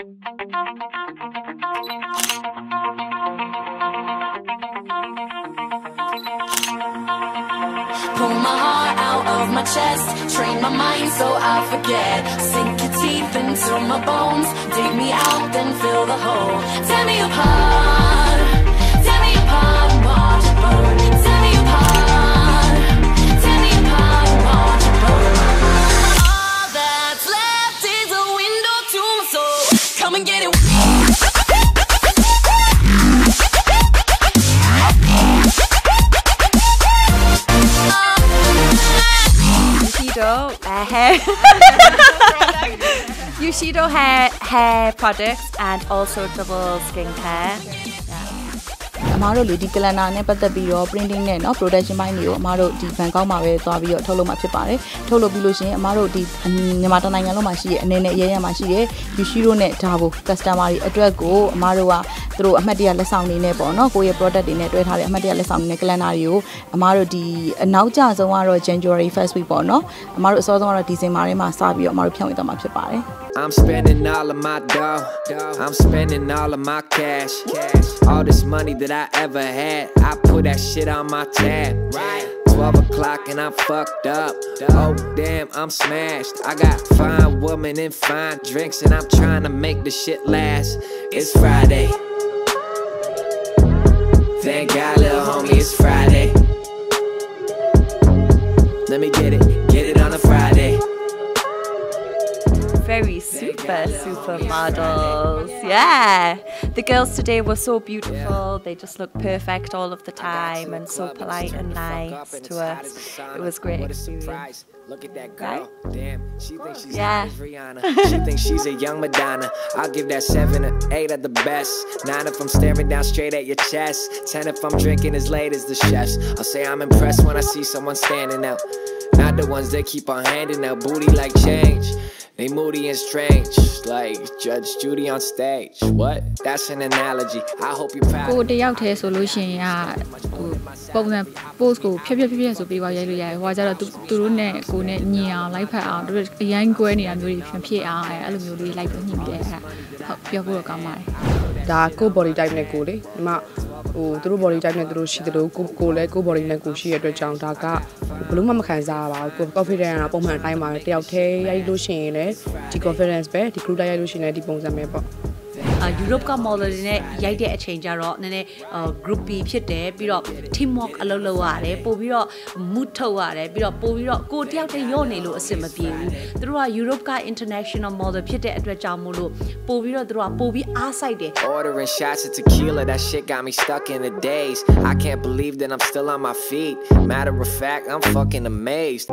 Pull my heart out of my chest, train my mind so I forget. Sink your teeth into my bones, dig me out, then fill the hole. Tear me apart, tear me apart, and watch it burn. Tear me apart, tear me apart, and watch it burn. All that's left is a window to my soul. Come and get it. Hair Bushido hair products and also double skincare. Maro di kalanane but the bio printing ne no production mind yo Maro di Bangkok ma be twa bi yo thok lo ma phit pare thok lo bi lo shin Maro di Myanmar ta naignan lo ma shi ye ane ne ye ye ma shi ye Bushido ne da bo customer ri atwet ko Maro wa through a matia lesson in a bono, go a product in a trade, a matia lesson in a clenario, a Maro di Nauja, Zawaro, January 1st, bono, a Maro Sozora di Marima Savio, Marpion with a Machapare. I'm spending all of my dough, I'm spending all of my cash, all this money that I ever had, I put that shit on my tab, right? 12 o'clock and I'm fucked up. Oh damn, I'm smashed. I got fine women and fine drinks and I'm trying to make the shit last. It's Friday. Thank God, little homie, it's Friday. Let me get it on a Friday. Very super models, yeah. The girls today were so beautiful. They just looked perfect all of the time and so polite and nice to us. It was great experience. Look at that girl. Damn, she thinks she's Rihanna. She thinks she's a young Madonna. I'll give that 7 or 8 at the best. 9 if I'm staring down straight at your chest. 10 if I'm drinking as late as the chefs. I'll say I'm impressed when I see someone standing out. Not the ones that keep on handing out booty like change. They moody and strange, like Judge Judy on stage. What? That's an analogy. I hope you're proud. Go day out here, so Lucian, yeah. Both go, Pippi, so be why I was out to run it, go near, like her, young granny, and really from PR. I love you, like him there. Help your work on my dark body type, Nicole. Ma, oh, through body type, Nadushi, the local, go body, negotiator, John Taka, Bluma Kazava, coffee, and upon her time, I tell Tay, I do shame it. The conference bed, the crude illusion at the Bonsamebo. Europe got more than the idea change a lot, and a groupie, Pite, Biro, Timok, Aloloare, Poviro, Mutoare, Biro, Poviro, go tell the Yonelo, a similar view. Through a Europe got international model, Pite at Rajamulu, Poviro, through a Povi, outside. Ordering shots of tequila, that shit got me stuck in the daze. I can't believe that I'm still on my feet. Matter of fact, I'm fucking amazed.